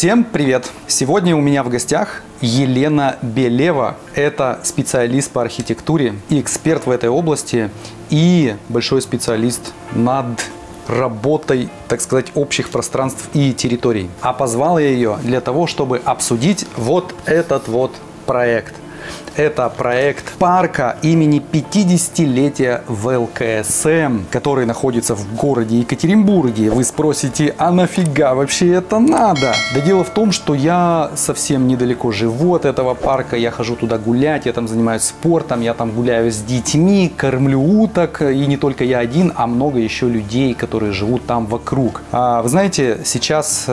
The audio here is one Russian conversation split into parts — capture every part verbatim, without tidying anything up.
Всем привет! Сегодня у меня в гостях Елена Белева. Это специалист по архитектуре, эксперт в этой области и большой специалист над работой, так сказать, общих пространств и территорий. А позвал я ее для того, чтобы обсудить вот этот вот проект. Это проект парка имени пятидесятилетия В Л К С М, который находится в городе Екатеринбурге. Вы спросите, а нафига вообще это надо? Да дело в том, что я совсем недалеко живу от этого парка, я хожу туда гулять, я там занимаюсь спортом, я там гуляю с детьми, кормлю уток, и не только я один, а много еще людей, которые живут там вокруг. А, вы знаете, сейчас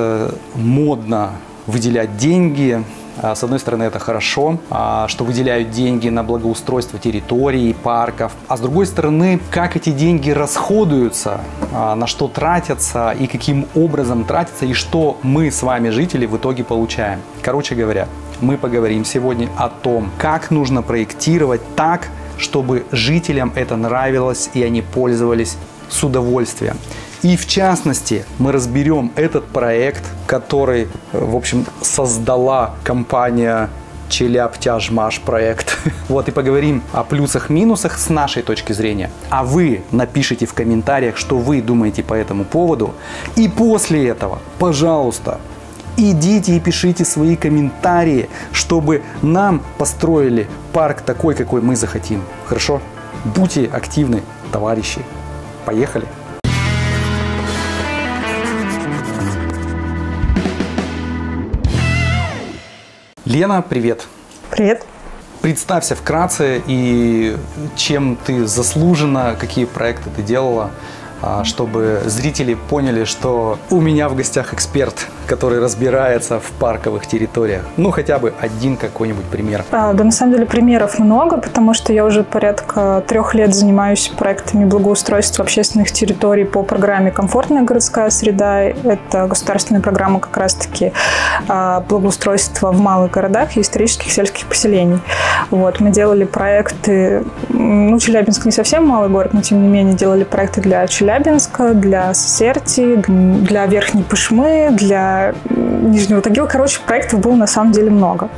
модно выделять деньги. С одной стороны, это хорошо, что выделяют деньги на благоустройство территорий, парков. А с другой стороны, как эти деньги расходуются, на что тратятся и каким образом тратятся, и что мы с вами, жители, в итоге получаем. Короче говоря, мы поговорим сегодня о том, как нужно проектировать так, чтобы жителям это нравилось и они пользовались с удовольствием. И в частности, мы разберем этот проект, который, в общем, создала компания Челяптяжмаш-проект. Вот, и поговорим о плюсах-минусах с нашей точки зрения. А вы напишите в комментариях, что вы думаете по этому поводу. И после этого, пожалуйста, идите и пишите свои комментарии, чтобы нам построили парк такой, какой мы захотим. Хорошо? Будьте активны, товарищи. Поехали! Лена, привет. Привет. Представься вкратце и чем ты заслужена, какие проекты ты делала, чтобы зрители поняли, что у меня в гостях эксперт, который разбирается в парковых территориях. Ну, хотя бы один какой-нибудь пример. А, да, на самом деле примеров много, потому что я уже порядка трех лет занимаюсь проектами благоустройства общественных территорий по программе «Комфортная городская среда». Это государственная программа как раз-таки благоустройства в малых городах и исторических сельских поселений. Вот, мы делали проекты, ну, Челябинск не совсем малый город, но тем не менее делали проекты для Челябинска, для Сысерти, для Верхней Пышмы, для Нижнего Тагила. Короче, проектов было на самом деле много.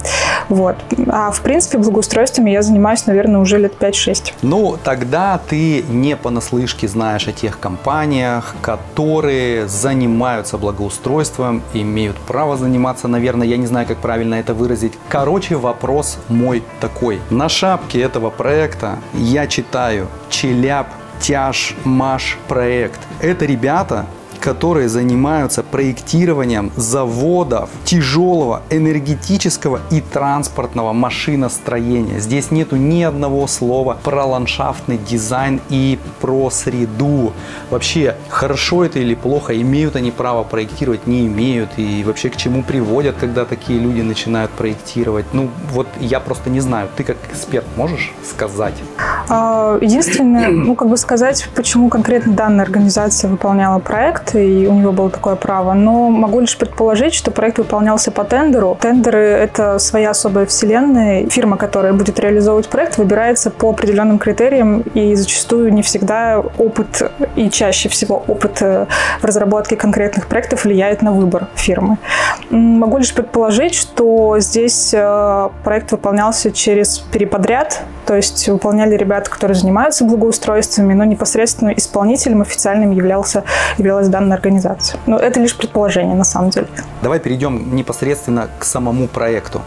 Вот. А в принципе благоустройствами я занимаюсь, наверное, уже лет пять-шесть. Ну, тогда ты не понаслышке знаешь о тех компаниях, которые занимаются благоустройством, имеют право заниматься, наверное, я не знаю, как правильно это выразить. Короче, вопрос мой такой. На шапке этого проекта я читаю Челяптяжмаш-проект. Это ребята, которые занимаются проектированием заводов тяжелого, энергетического и транспортного машиностроения. Здесь нету ни одного слова про ландшафтный дизайн и про среду. Вообще, хорошо это или плохо, имеют они право проектировать, не имеют, и вообще к чему приводят, когда такие люди начинают проектировать. Ну, вот я просто не знаю. Ты как эксперт можешь сказать? Единственное, ну, как бы сказать, почему конкретно данная организация выполняла проект, и у него было такое право, но могу лишь предположить, что проект выполнялся по тендеру. Тендеры – это своя особая вселенная. Фирма, которая будет реализовывать проект, выбирается по определенным критериям, и зачастую не всегда опыт, и чаще всего опыт в разработке конкретных проектов влияет на выбор фирмы. Могу лишь предположить, что здесь проект выполнялся через переподряд, то есть выполняли ребята, которые занимаются благоустройствами, но непосредственно исполнителем официальным являлся, являлась данной организации. Но это лишь предположение, на самом деле. Давай перейдем непосредственно к самому проекту.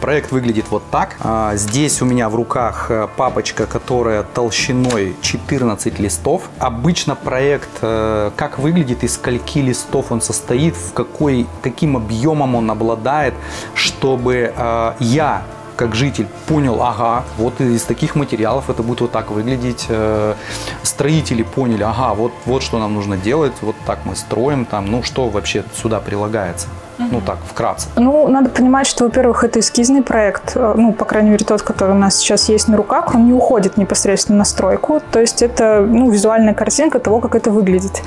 Проект выглядит вот так. Здесь у меня в руках папочка, которая толщиной четырнадцать листов. Обычно проект как выглядит, из скольки листов он состоит, в какой, каким объемом он обладает, чтобы я, как житель, понял, ага, вот из таких материалов это будет вот так выглядеть. Строители поняли, ага, вот, вот что нам нужно делать, вот так мы строим, там, ну что вообще сюда прилагается. Ну так, вкратце. Ну, надо понимать, что, во-первых, это эскизный проект. Ну, по крайней мере, тот, который у нас сейчас есть на руках, он не уходит непосредственно на стройку. То есть это, ну, визуальная картинка того, как это выглядит.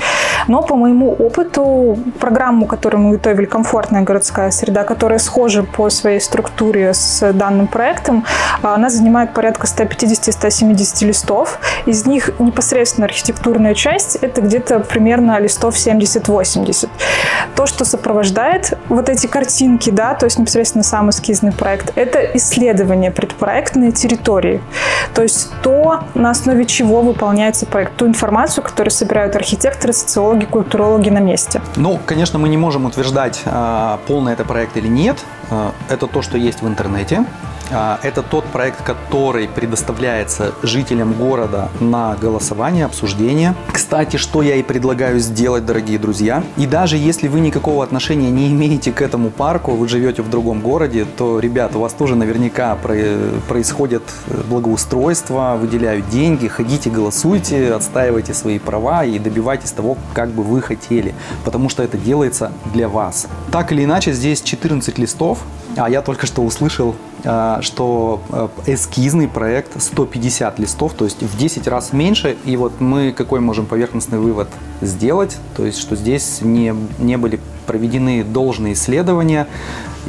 Но по моему опыту, программу, которую мы готовили, «Комфортная городская среда», которая схожа по своей структуре с данным проектом, она занимает порядка ста пятидесяти — ста семидесяти листов. Из них непосредственно архитектурная часть – это где-то примерно листов семьдесят-восемьдесят. То, что сопровождает вот эти картинки, да, то есть непосредственно сам эскизный проект, это исследование предпроектной территории. То есть то, на основе чего выполняется проект, ту информацию, которую собирают архитекторы, социологи, культурологи на месте. Ну, конечно, мы не можем утверждать, полный это проект или нет. Это то, что есть в интернете. Это тот проект, который предоставляется жителям города на голосование, обсуждение. Кстати, что я и предлагаю сделать, дорогие друзья. И даже если вы никакого отношения не имеете к этому парку, вы живете в другом городе, то, ребят, у вас тоже наверняка происходит благоустройство, выделяют деньги, ходите, голосуйте, отстаивайте свои права и добивайтесь того, как бы вы хотели, потому что это делается для вас. Так или иначе, здесь четырнадцать листов, а я только что услышал, что эскизный проект сто пятьдесят листов, то есть в десять раз меньше. И вот мы какой можем поверхностный вывод сделать, то есть что здесь не, не были проведены должные исследования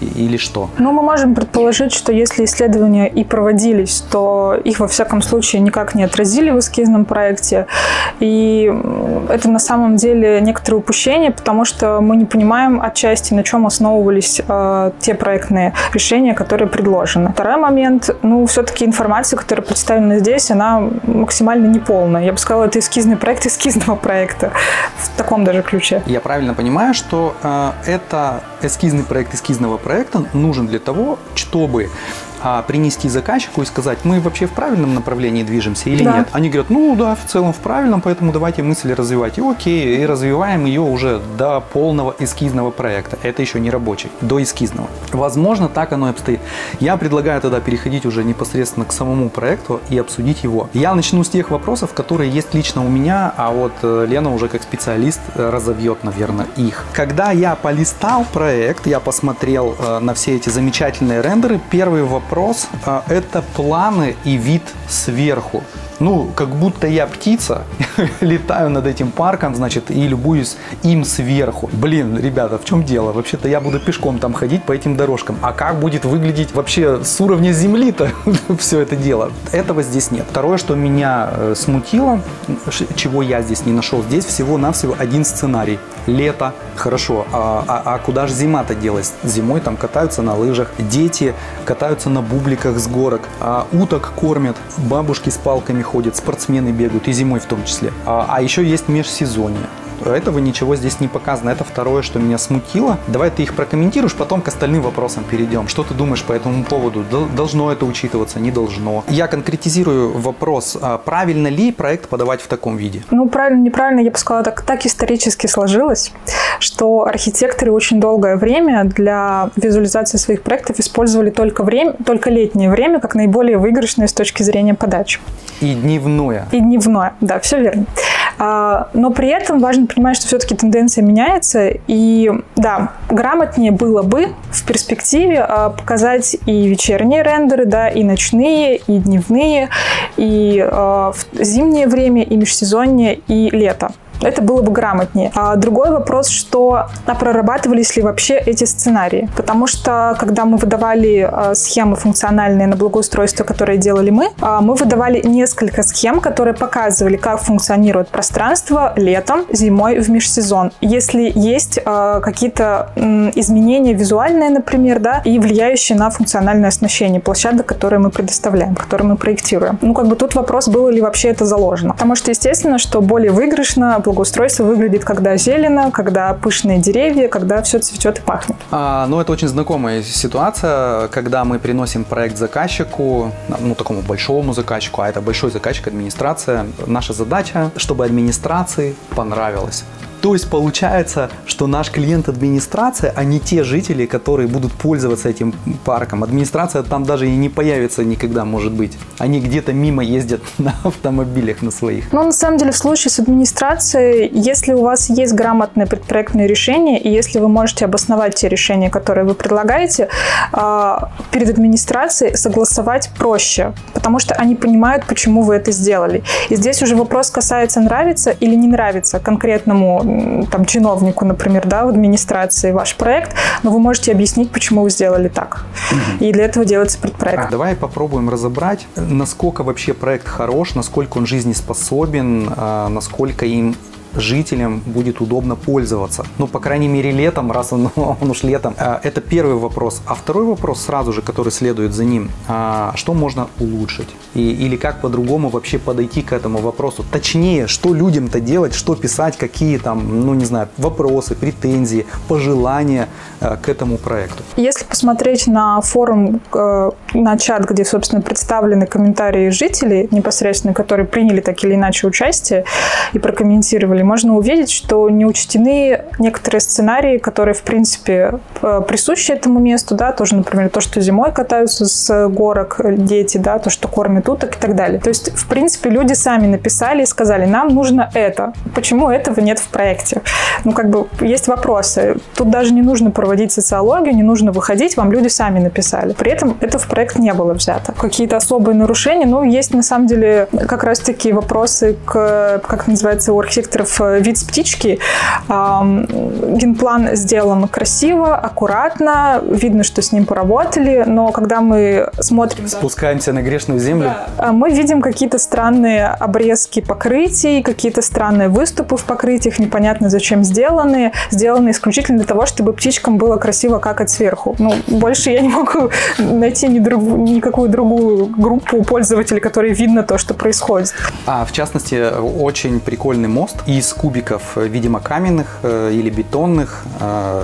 или что? Ну, мы можем предположить, что если исследования и проводились, то их во всяком случае никак не отразили в эскизном проекте. И это на самом деле некоторое упущение, потому что мы не понимаем отчасти, на чем основывались э, те проектные решения, которые предложены. Второй момент, ну, все-таки информация, которая представлена здесь, она максимально неполная. Я бы сказала, это эскизный проект эскизного проекта. В таком даже ключе. Я правильно понимаю, что э, это эскизный проект эскизного проекта проекта нужен для того, чтобы а, принести заказчику и сказать, мы вообще в правильном направлении движемся или да. нет. Они говорят, ну да, в целом в правильном, поэтому давайте мысль развивать. И окей, и развиваем ее уже до полного эскизного проекта. Это еще не рабочий, до эскизного. Возможно, так оно и обстоит. Я предлагаю тогда переходить уже непосредственно к самому проекту и обсудить его. Я начну с тех вопросов, которые есть лично у меня, а вот Лена уже как специалист разовьет, наверное, их. Когда я полистал проект, я посмотрел на все эти замечательные рендеры. Первый вопрос – это планы и вид сверху. Ну, как будто я птица, летаю над этим парком, значит, и любуюсь им сверху. Блин, ребята, в чем дело? Вообще-то я буду пешком там ходить по этим дорожкам. А как будет выглядеть вообще с уровня земли-то все это дело? Этого здесь нет. Второе, что меня смутило, чего я здесь не нашел, здесь всего-навсего один сценарий. Лето, хорошо, а, а, а куда же зима-то делась? Зимой там катаются на лыжах, дети катаются на бубликах с горок, а уток кормят, бабушки с палками ходят, спортсмены бегают, и зимой в том числе. А, а еще есть межсезонье. Этого ничего здесь не показано. Это второе, что меня смутило. Давай ты их прокомментируешь, потом к остальным вопросам перейдем. Что ты думаешь по этому поводу? Должно это учитываться, не должно? Я конкретизирую вопрос, правильно ли проект подавать в таком виде? Ну, правильно, неправильно, я бы сказала, так, так исторически сложилось, что архитекторы очень долгое время для визуализации своих проектов использовали только, время, только летнее время, как наиболее выигрышное с точки зрения подачи. И дневное. И дневное, да, все верно. Но при этом важно понимать, что все-таки тенденция меняется. И да, грамотнее было бы в перспективе показать и вечерние рендеры, да, и ночные, и дневные, и в зимнее время, и межсезонье, и лето. Это было бы грамотнее. А другой вопрос, что а прорабатывались ли вообще эти сценарии? Потому что, когда мы выдавали а, схемы функциональные на благоустройство, которые делали мы, а, мы выдавали несколько схем, которые показывали, как функционирует пространство летом, зимой, в межсезон. Если есть а, какие-то изменения визуальные, например, да, и влияющие на функциональное оснащение площадок, которые мы предоставляем, которые мы проектируем. Ну, как бы тут вопрос, было ли вообще это заложено. Потому что, естественно, что более выигрышно благоустройство выглядит, когда зелено, когда пышные деревья, когда все цветет и пахнет. А, ну, это очень знакомая ситуация, когда мы приносим проект заказчику, ну, такому большому заказчику, а это большой заказчик, администрация. Наша задача, чтобы администрации понравилось. То есть получается, что наш клиент администрация, а не те жители, которые будут пользоваться этим парком. Администрация там даже и не появится никогда, может быть. Они где-то мимо ездят на автомобилях на своих. Ну, на самом деле, в случае с администрацией, если у вас есть грамотное предпроектное решение, и если вы можете обосновать те решения, которые вы предлагаете, перед администрацией согласовать проще, потому что они понимают, почему вы это сделали. И здесь уже вопрос касается, нравится или не нравится конкретному там чиновнику, например, да, в администрации ваш проект, но вы можете объяснить, почему вы сделали так. Угу. И для этого делается предпроект. А, давай попробуем разобрать, насколько вообще проект хорош, насколько он жизнеспособен, насколько им жителям будет удобно пользоваться. Ну, по крайней мере, летом, раз он, он уж летом. Это первый вопрос. А второй вопрос сразу же, который следует за ним, что можно улучшить? И, или как по-другому вообще подойти к этому вопросу? Точнее, что людям-то делать, что писать, какие там, ну, не знаю, вопросы, претензии, пожелания к этому проекту? Если посмотреть на форум, на чат, где, собственно, представлены комментарии жителей непосредственно, которые приняли так или иначе участие и прокомментировали, можно увидеть, что не учтены некоторые сценарии, которые, в принципе, присущи этому месту, да, тоже, например, то, что зимой катаются с горок дети, да, то, что кормят уток и так далее. То есть, в принципе, люди сами написали и сказали, нам нужно это. Почему этого нет в проекте? Ну, как бы, есть вопросы. Тут даже не нужно проводить социологию, не нужно выходить, вам люди сами написали. При этом это в проект не было взято. Какие-то особые нарушения, ну, есть, на самом деле, как раз-таки вопросы к, как называется, у архитекторов вид с птички. Генплан сделан красиво, аккуратно, видно, что с ним поработали, но когда мы смотрим... Спускаемся на грешную землю. Да, мы видим какие-то странные обрезки покрытий, какие-то странные выступы в покрытиях, непонятно зачем сделаны. Сделаны исключительно для того, чтобы птичкам было красиво какать сверху. Ну, больше я не могу найти ни друг, никакую другую группу пользователей, которые видно то, что происходит. А, в частности, очень прикольный мост из кубиков, видимо, каменных или бетонных,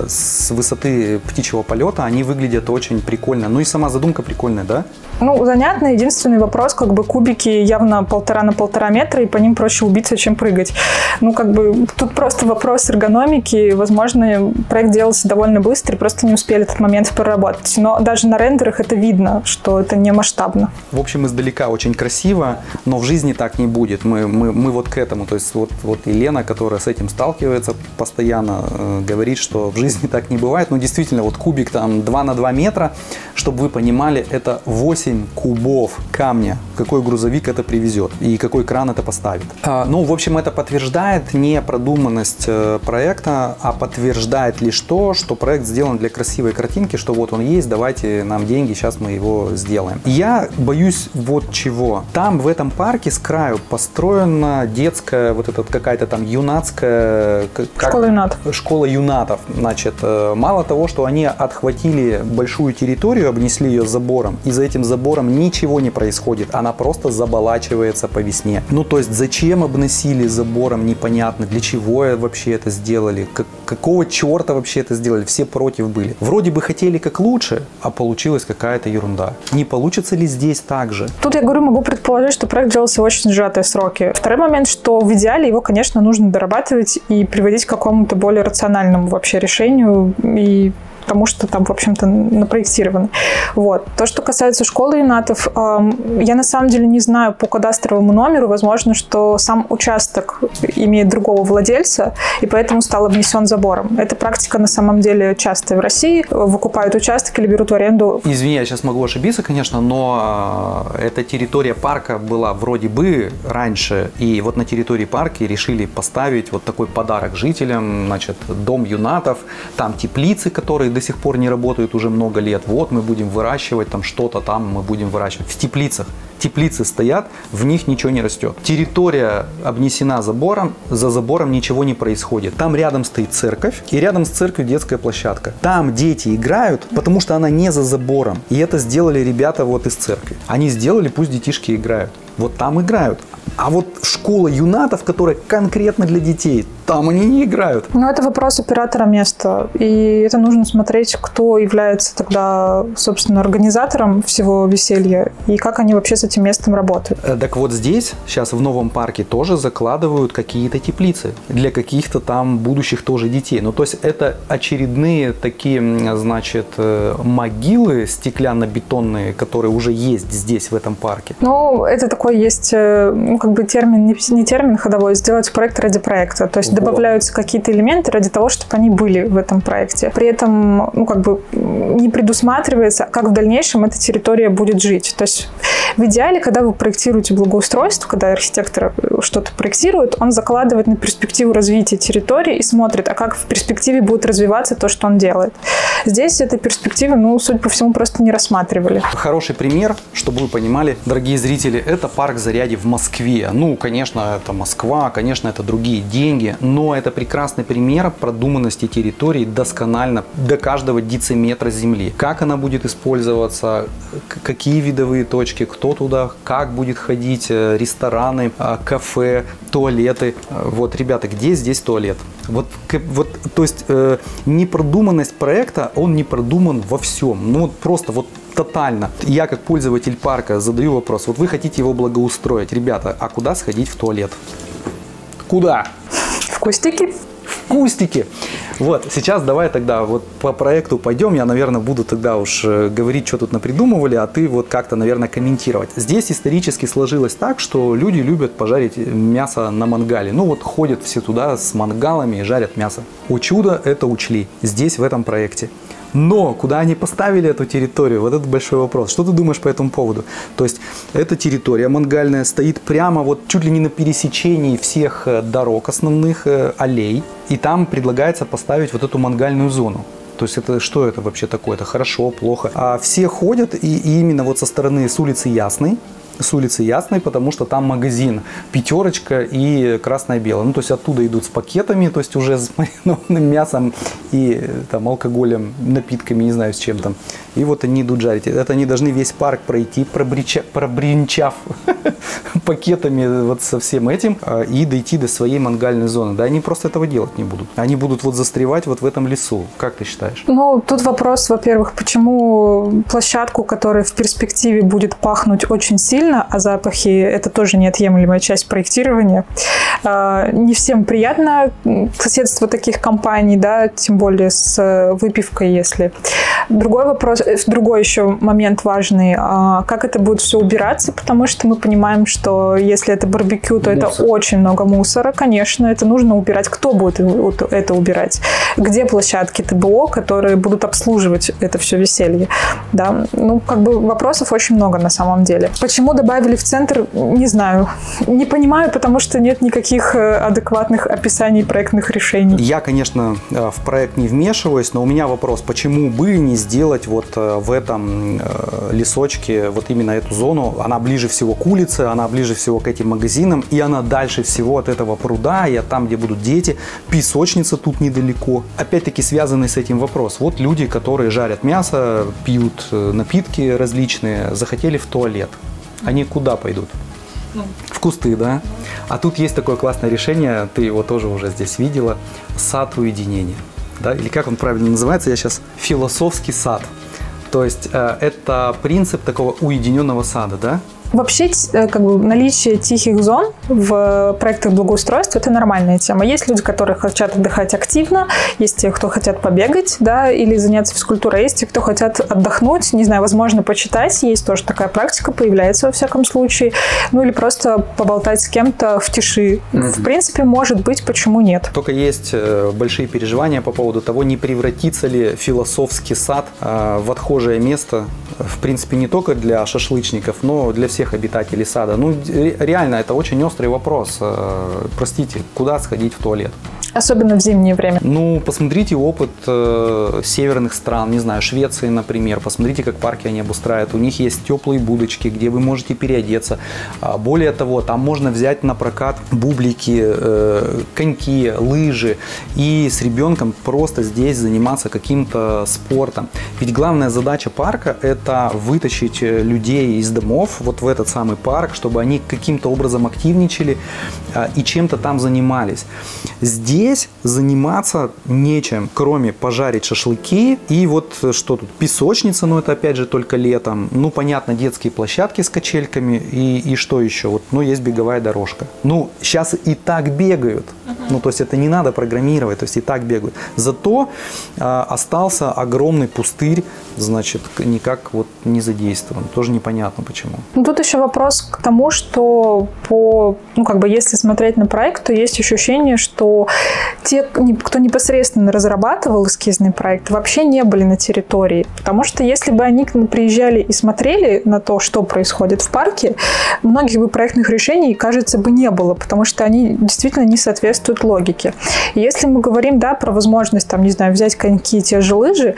с высоты птичьего полета. Они выглядят очень прикольно. Ну и сама задумка прикольная, да? Ну, занятно. Единственный вопрос, как бы кубики явно полтора на полтора метра, и по ним проще убиться, чем прыгать. Ну, как бы, тут просто вопрос эргономики. Возможно, проект делался довольно быстро, просто не успели этот момент проработать. Но даже на рендерах это видно, что это не масштабно. В общем, издалека очень красиво, но в жизни так не будет. Мы, мы, мы вот к этому. То есть вот, вот Елена, которая с этим сталкивается постоянно, э, говорит, что в жизни так не бывает. Но действительно, вот кубик там два на два метра, чтобы вы понимали, это восемь кубов камня. Какой грузовик это привезет и какой кран это поставит. А, ну, в общем, это подтверждает не продуманность проекта, а подтверждает лишь то, что проект сделан для красивой картинки, что вот он есть, давайте нам деньги, сейчас мы его сделаем. Я боюсь вот чего. Там в этом парке с краю построена детская, вот эта какая-то там юнацкая... Как? Школа юнат. Школа юнатов. Значит, мало того, что они отхватили большую территорию, обнесли ее забором, и за этим забором ничего не происходит. Она просто заболачивается по весне. Ну, то есть, зачем обносили забором, непонятно. Для чего вообще это сделали? Как, какого черта вообще это сделали? Все против были. Вроде бы хотели как лучше, а получилась какая-то ерунда. Не получится ли здесь так же? Тут я говорю, могу предположить, что проект делался в очень сжатые сроки. Второй момент, что в идеале его, конечно, нужно дорабатывать и приводить к какому-то более рациональному вообще решению и... потому что там, в общем-то, напроектировано. Вот. То, что касается школы юнатов, я на самом деле не знаю по кадастровому номеру. Возможно, что сам участок имеет другого владельца, и поэтому стал обнесен забором. Эта практика на самом деле частая в России. Выкупают участок или берут в аренду. Извини, я сейчас могу ошибиться, конечно, но эта территория парка была вроде бы раньше, и вот на территории парка решили поставить вот такой подарок жителям, значит, дом юнатов, там теплицы, которые до сих пор не работают уже много лет. Вот мы будем выращивать там что-то, там мы будем выращивать в теплицах. Теплицы стоят, в них ничего не растет. Территория обнесена забором, за забором ничего не происходит. Там рядом стоит церковь, и рядом с церковью детская площадка. Там дети играют, потому что она не за забором. И это сделали ребята вот из церкви. Они сделали, пусть детишки играют. Вот там играют. А вот школа юнатов, которая конкретно для детей, там они не играют. Но это вопрос оператора места. И это нужно смотреть, кто является тогда, собственно, организатором всего веселья и как они вообще с этим местом работают. Так вот здесь, сейчас в новом парке тоже закладывают какие-то теплицы для каких-то там будущих тоже детей. Ну, то есть это очередные такие, значит, могилы стеклянно-бетонные, которые уже есть здесь, в этом парке. Ну, это такой есть, ну, как бы термин, не термин ходовой, сделать проект ради проекта. То есть вот. Добавляются какие-то элементы ради того, чтобы они были в этом проекте. При этом, ну, как бы не предусматривается, как в дальнейшем эта территория будет жить. То есть в идеале, когда вы проектируете благоустройство, когда архитектор что-то проектирует, он закладывает на перспективу развития территории и смотрит, а как в перспективе будет развиваться то, что он делает. Здесь этой перспективы, ну, судя по всему, просто не рассматривали. Хороший пример, чтобы вы понимали, дорогие зрители, это парк Зарядье в Москве. Ну, конечно, это Москва, конечно, это другие деньги, но это прекрасный пример продуманности территории досконально, до каждого дециметра земли. Как она будет использоваться, какие видовые точки, кто туда, как будет ходить, рестораны, кафе, туалеты. Вот, ребята, где здесь туалет? Вот, вот, то есть э, непродуманность проекта, он не продуман во всем. Ну, вот просто вот тотально. Я как пользователь парка задаю вопрос. Вот вы хотите его благоустроить. Ребята, а куда сходить в туалет? Куда? В кустики. В кустики. Вот, сейчас давай тогда вот по проекту пойдем. Я, наверное, буду тогда уж говорить, что тут напридумывали, а ты вот как-то, наверное, комментировать. Здесь исторически сложилось так, что люди любят пожарить мясо на мангале. Ну вот ходят все туда с мангалами и жарят мясо. О чудо, это учли здесь, в этом проекте. Но куда они поставили эту территорию? Вот это большой вопрос. Что ты думаешь по этому поводу? То есть эта территория мангальная стоит прямо вот чуть ли не на пересечении всех дорог, основных аллей. И там предлагается поставить вот эту мангальную зону. То есть это что это вообще такое? Это хорошо, плохо? А все ходят и, и именно вот со стороны с улицы Ясной. С улицы Ясной, потому что там магазин «Пятерочка» и «Красное-белое». Ну, то есть оттуда идут с пакетами, то есть уже с маринованным мясом и там алкоголем, напитками, не знаю, с чем там. И вот они идут жарить. Это они должны весь парк пройти, пробрича, пробринчав пакетами вот со всем этим и дойти до своей мангальной зоны. Да, они просто этого делать не будут. Они будут вот застревать вот в этом лесу. Как ты считаешь? Ну, тут вопрос, во-первых, почему площадку, которая в перспективе будет пахнуть очень сильно, а запахи – это тоже неотъемлемая часть проектирования. Не всем приятно соседство таких компаний, да, тем более с выпивкой, если. Другой вопрос, другой еще момент важный, как это будет все убираться, потому что мы понимаем, что если это барбекю, то мусор. Это очень много мусора, конечно, это нужно убирать. Кто будет это убирать? Где площадки ТБО, которые будут обслуживать это все веселье? Да? Ну, как бы вопросов очень много на самом деле. Почему добавили в центр, не знаю, не понимаю, потому что нет никаких адекватных описаний проектных решений. Я, конечно, в проект не вмешиваюсь, но у меня вопрос, почему бы не сделать вот в этом лесочке вот именно эту зону, она ближе всего к улице, она ближе всего к этим магазинам, и она дальше всего от этого пруда, и от там, где будут дети, песочница тут недалеко. Опять-таки связанный с этим вопрос. Вот люди, которые жарят мясо, пьют напитки различные, захотели в туалет. Они куда пойдут? В кусты, да? А тут есть такое классное решение, ты его тоже уже здесь видела, сад уединения. Да? Или как он правильно называется, я сейчас философский сад. То есть э, это принцип такого уединенного сада, да? Вообще, как бы, наличие тихих зон в проектах благоустройства – это нормальная тема. Есть люди, которые хотят отдыхать активно, есть те, кто хотят побегать, да, или заняться физкультурой, есть те, кто хотят отдохнуть, не знаю, возможно, почитать. Есть тоже такая практика, появляется во всяком случае. Ну, или просто поболтать с кем-то в тиши. Mm-hmm. В принципе, может быть, почему нет. Только есть большие переживания по поводу того, не превратится ли философский сад в отхожее место, в принципе, не только для шашлычников, но для всех обитателей сада. Ну, реально, это очень острый вопрос. Простите, куда сходить в туалет? Особенно в зимнее время. Ну, посмотрите опыт э, северных стран, не знаю, Швеции, например. Посмотрите, как парки они обустраивают. У них есть теплые будочки, где вы можете переодеться. А, более того, там можно взять на прокат бублики, э, коньки, лыжи. И с ребенком просто здесь заниматься каким-то спортом. Ведь главная задача парка – это вытащить людей из домов вот в этот самый парк, чтобы они каким-то образом активничали э, и чем-то там занимались. Здесь Здесь заниматься нечем, кроме пожарить шашлыки и вот что тут, песочница, но это опять же только летом. Ну, понятно, детские площадки с качельками и, и что еще? Вот, ну, есть беговая дорожка. Ну, сейчас и так бегают. Ну, то есть это не надо программировать, то есть и так бегают. Зато э, остался огромный пустырь, значит, никак вот не задействован. Тоже непонятно почему. Ну, тут еще вопрос к тому, что по, ну, как бы, если смотреть на проект, то есть ощущение, что те, кто непосредственно разрабатывал эскизный проект, вообще не были на территории. Потому что если бы они приезжали и смотрели на то, что происходит в парке, многих бы проектных решений, кажется, бы не было. Потому что они действительно не соответствуют тут логики. Если мы говорим, да, про возможность, там, не знаю, взять коньки, те же лыжи,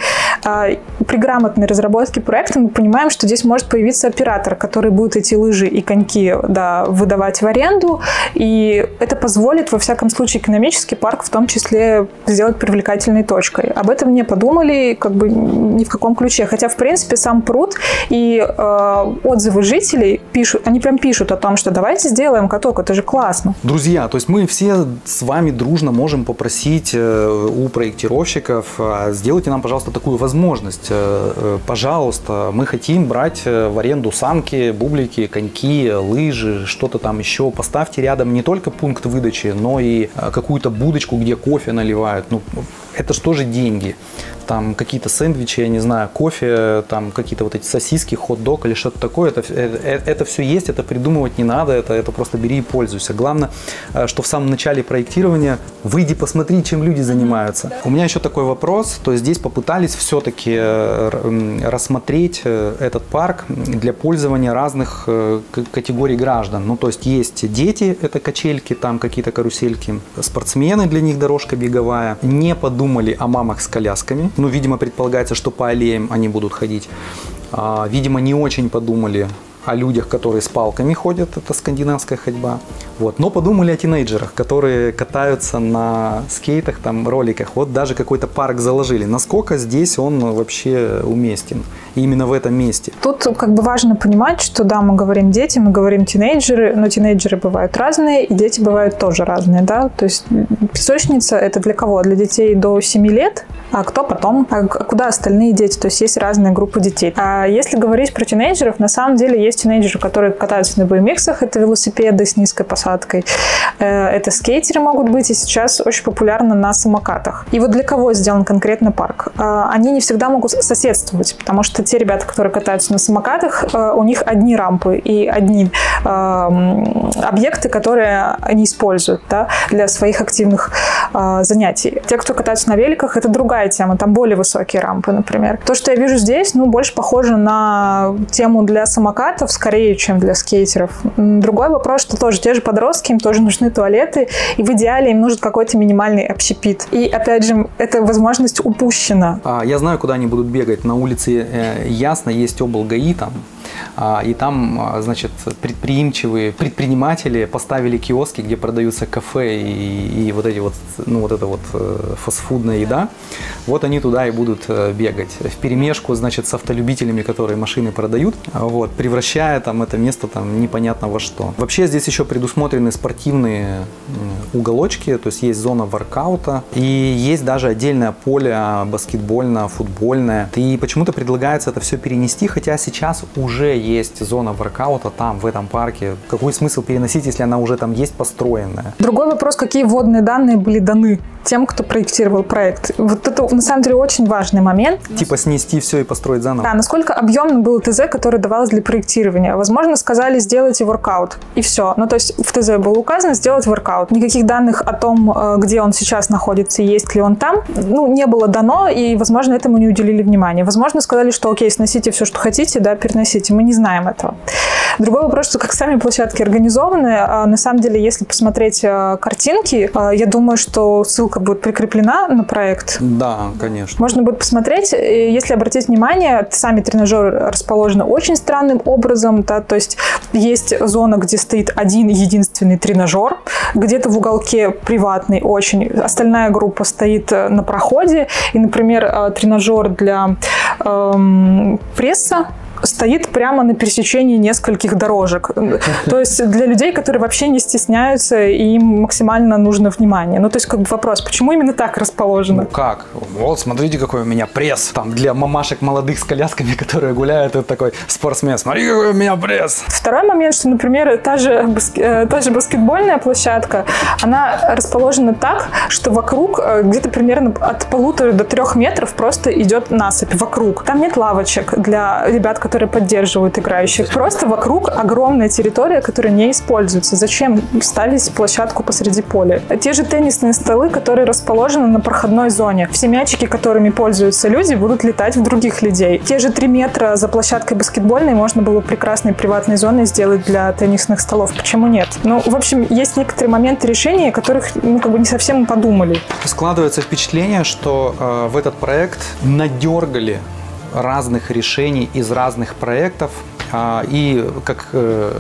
при грамотной разработке проекта мы понимаем, что здесь может появиться оператор, который будет эти лыжи и коньки, да, выдавать в аренду, и это позволит, во всяком случае, экономический парк в том числе сделать привлекательной точкой. Об этом не подумали, как бы ни в каком ключе, хотя, в принципе, сам пруд и э, отзывы жителей пишут, они прям пишут о том, что давайте сделаем каток, это же классно. Друзья, то есть мы все с вами дружно можем попросить у проектировщиков: сделайте нам, пожалуйста, такую возможность, пожалуйста, мы хотим брать в аренду санки, бублики, коньки, лыжи, что-то там еще, поставьте рядом не только пункт выдачи, но и какую-то будочку, где кофе наливают, ну, это же тоже деньги, там какие-то сэндвичи, я не знаю, кофе, там какие-то вот эти сосиски, хот-дог или что-то такое, это, это, это все есть, это придумывать не надо, это, это просто бери и пользуйся. Главное, что в самом начале проектирования выйди, посмотри, чем люди занимаются. У меня еще такой вопрос, то есть здесь попытались все-таки рассмотреть этот парк для пользования разных категорий граждан, ну то есть есть дети, это качельки, там какие-то карусельки, спортсмены, для них дорожка беговая, не подумали о мамах с колясками. Ну, видимо, предполагается, что по аллеям они будут ходить. А, видимо, не очень подумали о людях, которые с палками ходят. Это скандинавская ходьба. Вот. Но подумали о тинейджерах, которые катаются на скейтах, там, роликах. Вот даже какой-то парк заложили. Насколько здесь он вообще уместен? Именно в этом месте. Тут как бы важно понимать, что да, мы говорим дети, мы говорим тинейджеры, но тинейджеры бывают разные, и дети бывают тоже разные, да. То есть песочница — это для кого? Для детей до семи лет? А кто потом? А куда остальные дети? То есть есть разные группы детей. А если говорить про тинейджеров, на самом деле есть тинейджеры, которые катаются на би эм икс-ах, это велосипеды с низкой посадкой, это скейтеры могут быть, и сейчас очень популярно на самокатах. И вот для кого сделан конкретно парк? Они не всегда могут соседствовать, потому что те ребята, которые катаются на самокатах, у них одни рампы и одни объекты, которые они используют, да, для своих активных занятий. Те, кто катаются на великах, это другая тема, там более высокие рампы, например. То, что я вижу здесь, ну, больше похоже на тему для самокатов, скорее, чем для скейтеров. Другой вопрос, что тоже те же подростки, им тоже нужны туалеты, и в идеале им нужен какой-то минимальный общепит. И, опять же, эта возможность упущена. Я знаю, куда они будут бегать. На улице Ясно есть облгаи там, и там, значит, предприимчивые предприниматели поставили киоски, где продаются кафе и, и вот эти вот, ну, вот эта вот фастфудная еда. Вот они туда и будут бегать. Вперемешку, значит, с автолюбителями, которые машины продают, вот, превращая там это место там непонятно во что. Вообще здесь еще предусмотрены спортивные уголочки, то есть есть зона воркаута и есть даже отдельное поле баскетбольное, футбольное. И почему-то предлагается это все перенести, хотя сейчас уже есть зона воркаута там, в этом парке. Какой смысл переносить, если она уже там есть построенная? Другой вопрос, какие вводные данные были даны тем, кто проектировал проект. Вот это, на самом деле, очень важный момент. Типа снести все и построить заново. Да, насколько объемно было ТЗ, которое давалось для проектирования. Возможно, сказали, сделайте воркаут, и все. Ну, то есть в ТЗ было указано сделать воркаут. Никаких данных о том, где он сейчас находится, есть ли он там, ну, не было дано, и, возможно, этому не уделили внимания. Возможно, сказали, что окей, сносите все, что хотите, да, переносите. Мы не знаем этого. Другой вопрос, что как сами площадки организованы. На самом деле, если посмотреть картинки, я думаю, что ссылка будет прикреплена на проект. Да, конечно. Можно будет посмотреть. Если обратить внимание, сами тренажеры расположены очень странным образом. Да, то есть есть зона, где стоит один единственный тренажер, где-то в уголке приватный очень. Остальная группа стоит на проходе. И, например, тренажер для эм, пресса стоит прямо на пересечении нескольких дорожек. То есть для людей, которые вообще не стесняются, и им максимально нужно внимание. Ну, то есть, как бы вопрос, почему именно так расположено? Ну, как? Вот, смотрите, какой у меня пресс. Там для мамашек молодых с колясками, которые гуляют, это такой спортсмен. Смотри, какой у меня пресс. Второй момент, что, например, та же, баск... та же баскетбольная площадка, она расположена так, что вокруг где-то примерно от полутора до трех метров просто идет насыпь вокруг. Там нет лавочек для ребят, которые поддерживают играющих. Просто вокруг огромная территория, которая не используется. Зачем ставить площадку посреди поля? Те же теннисные столы, которые расположены на проходной зоне. Все мячики, которыми пользуются люди, будут летать в других людей. Те же три метра за площадкой баскетбольной можно было прекрасной приватной зоной сделать для теннисных столов. Почему нет? Ну, в общем, есть некоторые моменты решения, о которых, ну, как бы не совсем подумали. Складывается впечатление, что э, в этот проект надергали разных решений из разных проектов, а, и как э,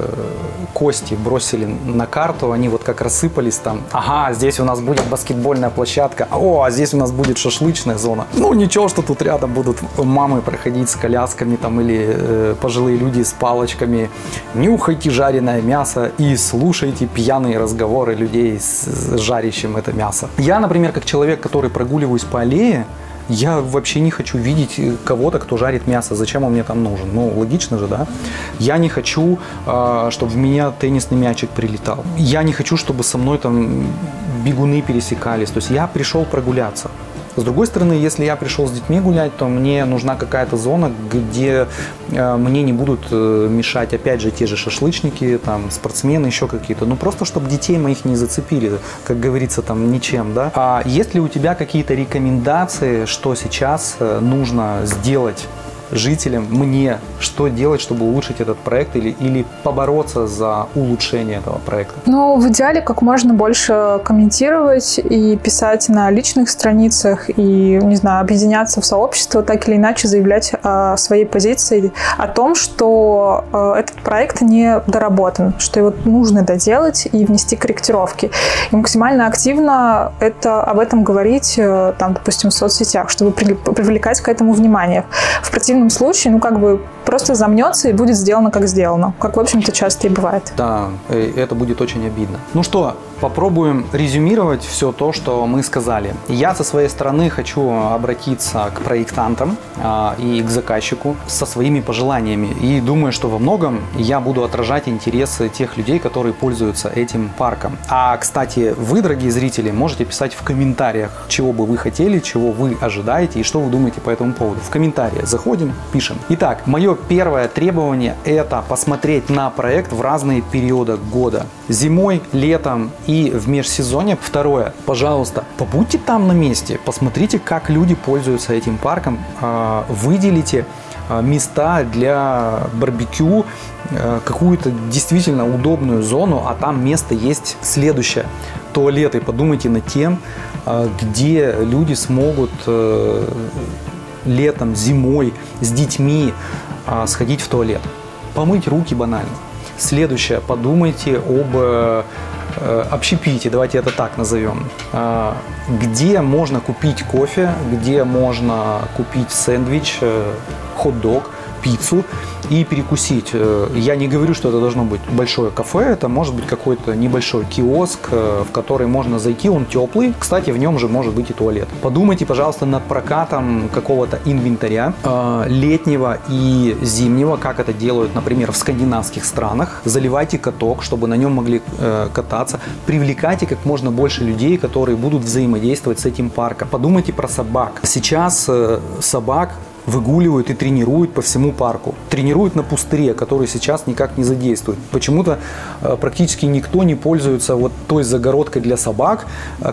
кости бросили на карту, они вот как рассыпались там. Ага, здесь у нас будет баскетбольная площадка, о, а здесь у нас будет шашлычная зона. Ну ничего, что тут рядом будут мамы проходить с колясками там или э, пожилые люди с палочками. Нюхайте жареное мясо и слушайте пьяные разговоры людей с, с жарящим это мясо. Я, например, как человек, который прогуливаюсь по аллее, я вообще не хочу видеть кого-то, кто жарит мясо. Зачем он мне там нужен? Ну, логично же, да? Я не хочу, чтобы в меня теннисный мячик прилетал. Я не хочу, чтобы со мной там бегуны пересекались. То есть я пришел прогуляться. С другой стороны, если я пришел с детьми гулять, то мне нужна какая-то зона, где мне не будут мешать, опять же, те же шашлычники, там, спортсмены, еще какие-то. Ну, просто, чтобы детей моих не зацепили, как говорится, там, ничем, да. А есть ли у тебя какие-то рекомендации, что сейчас нужно сделать жителям, мне, что делать, чтобы улучшить этот проект или, или побороться за улучшение этого проекта? Ну, в идеале как можно больше комментировать и писать на личных страницах и, не знаю, объединяться в сообщество, так или иначе заявлять о своей позиции, о том, что этот проект не доработан, что его нужно доделать и внести корректировки. И максимально активно это, об этом говорить, там, допустим, в соцсетях, чтобы при, привлекать к этому внимание. В противном случае, ну, как бы просто замнется и будет сделано, как сделано. Как, в общем-то, часто и бывает. Да, это будет очень обидно. Ну что, попробуем резюмировать все то, что мы сказали. Я со своей стороны хочу обратиться к проектантам а, и к заказчику со своими пожеланиями. И думаю, что во многом я буду отражать интересы тех людей, которые пользуются этим парком. А, кстати, вы, дорогие зрители, можете писать в комментариях, чего бы вы хотели, чего вы ожидаете и что вы думаете по этому поводу. В комментариях заходите, пишем. Итак, мое первое требование – это посмотреть на проект в разные периоды года. Зимой, летом и в межсезонье. Второе. Пожалуйста, побудьте там на месте, посмотрите, как люди пользуются этим парком, выделите места для барбекю, какую-то действительно удобную зону, а там место есть. Следующее. Туалеты. Подумайте над тем, где люди смогут летом, зимой, с детьми а, сходить в туалет. Помыть руки банально. Следующее. Подумайте об э, общепите, давайте это так назовем. Э, где можно купить кофе, где можно купить сэндвич, э, хот-дог, пиццу и перекусить. Я не говорю, что это должно быть большое кафе, это может быть какой-то небольшой киоск, в который можно зайти, он теплый. Кстати, в нем же может быть и туалет. Подумайте, пожалуйста, над прокатом какого-то инвентаря летнего и зимнего, как это делают, например, в скандинавских странах. Заливайте каток, чтобы на нем могли кататься. Привлекайте как можно больше людей, которые будут взаимодействовать с этим парком. Подумайте про собак. Сейчас собак выгуливают и тренируют по всему парку. Тренируют на пустыре, который сейчас никак не задействует. Почему-то практически никто не пользуется вот той загородкой для собак,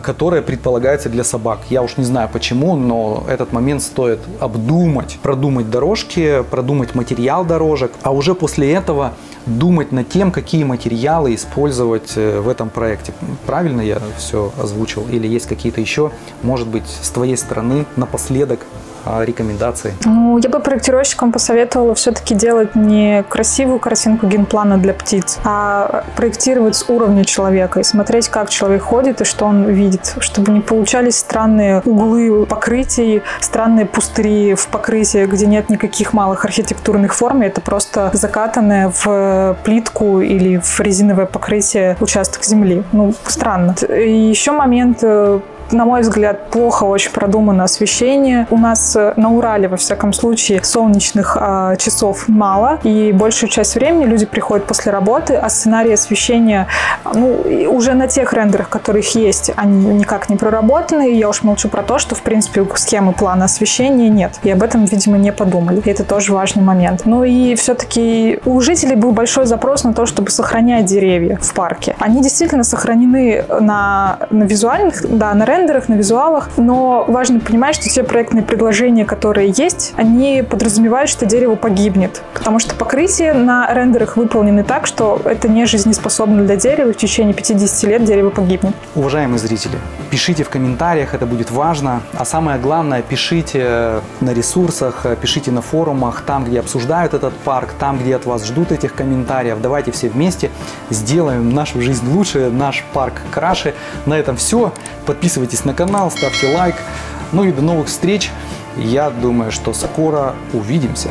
которая предполагается для собак. Я уж не знаю почему, но этот момент стоит обдумать, продумать дорожки, продумать материал дорожек, а уже после этого думать над тем, какие материалы использовать в этом проекте. Правильно я все озвучил? Или есть какие-то еще, может быть, с твоей стороны напоследок рекомендации? Ну, я бы проектировщикам посоветовала все-таки делать не красивую картинку генплана для птиц, а проектировать с уровня человека и смотреть, как человек ходит и что он видит, чтобы не получались странные углы покрытий, странные пустыри в покрытии, где нет никаких малых архитектурных форм, это просто закатанное в плитку или в резиновое покрытие участок земли. Ну, странно. И еще момент На мой взгляд, плохо очень продумано освещение. У нас на Урале, во всяком случае, солнечных э, часов мало. И большую часть времени люди приходят после работы, а сценарии освещения ну, уже на тех рендерах, которых есть, они никак не проработаны. И я уж молчу про то, что, в принципе, схемы плана освещения нет. И об этом, видимо, не подумали. И это тоже важный момент. Ну и все-таки у жителей был большой запрос на то, чтобы сохранять деревья в парке. Они действительно сохранены на, на визуальных, да, на рендерах, на визуалах, но важно понимать, что все проектные предложения, которые есть, они подразумевают, что дерево погибнет, потому что покрытия на рендерах выполнены так, что это не жизнеспособно для дерева, в течение пятидесяти лет дерево погибнет. Уважаемые зрители, пишите в комментариях, это будет важно, а самое главное, пишите на ресурсах, пишите на форумах, там, где обсуждают этот парк, там, где от вас ждут этих комментариев. Давайте все вместе сделаем нашу жизнь лучше, наш парк краше. На этом все. Подписывайтесь Подписывайтесь на канал, ставьте лайк. Ну и до новых встреч. Я думаю, что скоро увидимся.